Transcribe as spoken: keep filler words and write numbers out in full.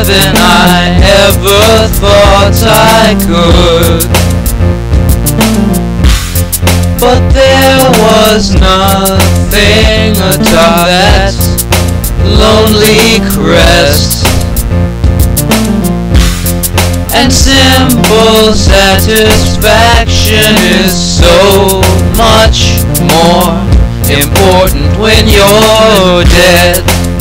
than I ever thought I could. But there was nothing atop that lonely crest, and simple satisfaction is so much more important when you're dead.